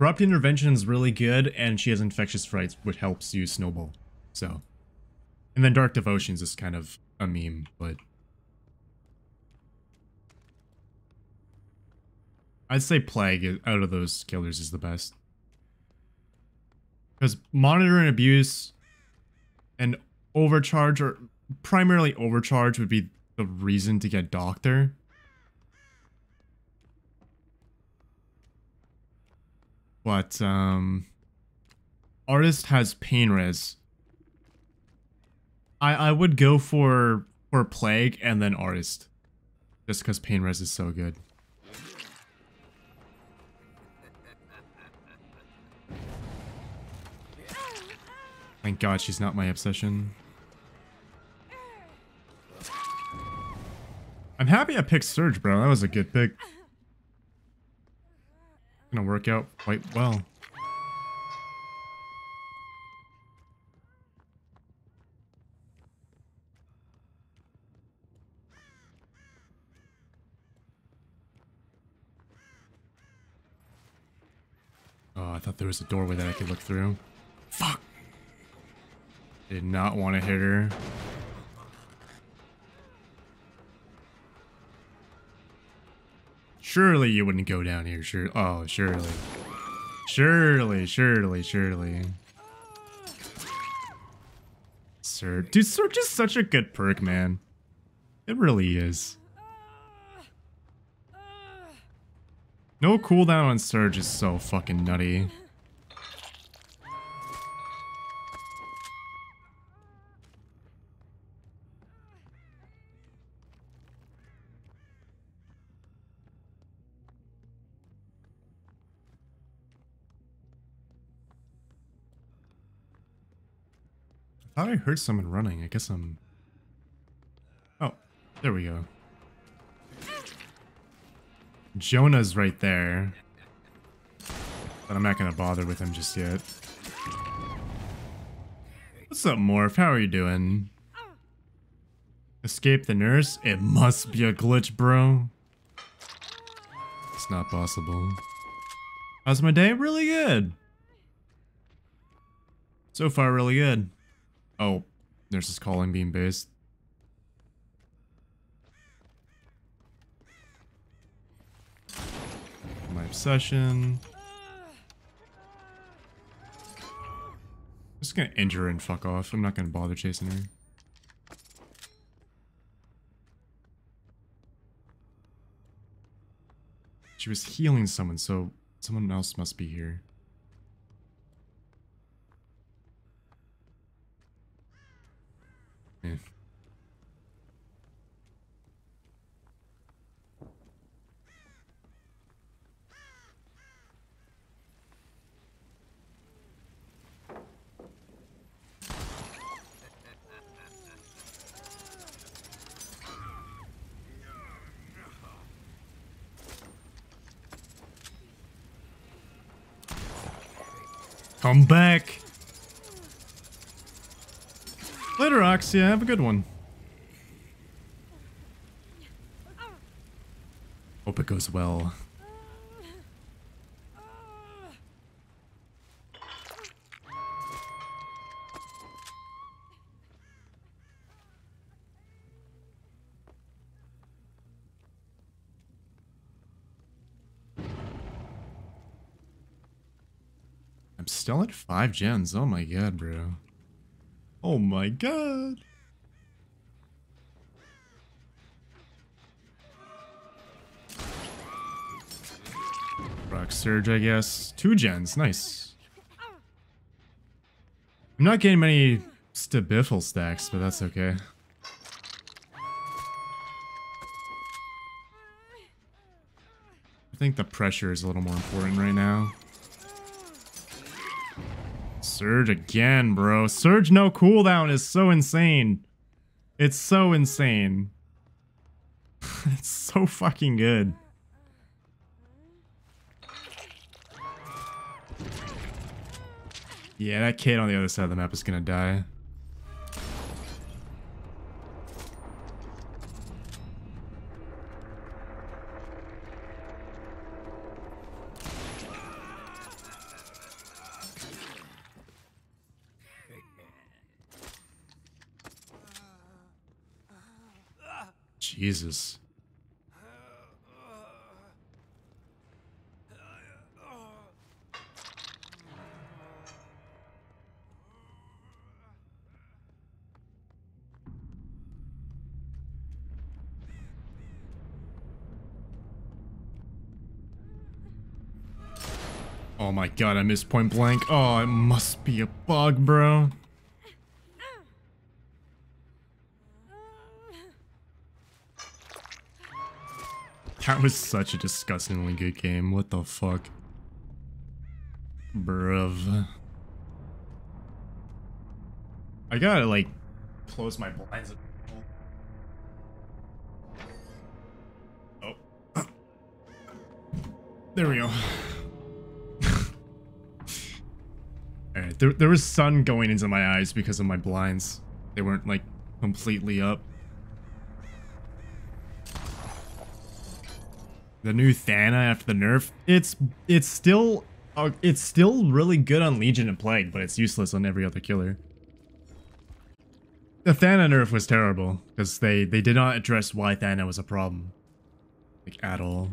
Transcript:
Corrupt Intervention is really good, and she has Infectious Frights, which helps you snowball. So, and then Dark Devotions is kind of a meme, but I'd say Plague out of those killers is the best, because Monitor and Abuse and Overcharge, or primarily Overcharge, would be the reason to get Doctor. But, Artist has Pain Res. I would go for Plague and then Artist, just because Pain Res is so good. Thank God she's not my obsession. I'm happy I picked Surge, bro. That was a good pick. Gonna work out quite well. Oh, I thought there was a doorway that I could look through. Fuck! Did not want to hit her. Surely you wouldn't go down here, sure. Oh, surely. Surely. Surge. Dude, Surge is such a good perk, man. It really is. No cooldown on Surge is so fucking nutty. I thought I heard someone running. I guess I'm... Oh, there we go. Jonah's right there. But I'm not going to bother with him just yet. What's up, Morph? How are you doing? Escape the nurse? It must be a glitch, bro. It's not possible. How's my day? Really good. So far, really good. Oh, nurse is calling being based. My obsession. I'm just gonna injure her and fuck off. I'm not gonna bother chasing her. She was healing someone, so someone else must be here. Yeah. Come back. Later, Oxy. Yeah, have a good one. Hope it goes well. I'm still at 5 gens. Oh my god, bro. Oh my god. Rock Surge, I guess. 2 gens, nice. I'm not getting many Stabiffle stacks, but that's okay. I think the pressure is a little more important right now. Surge again, bro. Surge no cooldown is so insane. It's so insane. It's so fucking good. Yeah, that kid on the other side of the map is gonna die. Jesus. Oh my god, I missed point blank. Oh, it must be a bug, bro. That was such a disgustingly good game. What the fuck? Bruv. I gotta, like, close my blinds. Oh. There we go. Alright, there was sun going into my eyes because of my blinds. They weren't, like, completely up. The new Thana after the nerf, it's still really good on Legion and Plague, but it's useless on every other killer. The Thana nerf was terrible because they did not address why Thana was a problem, like, at all.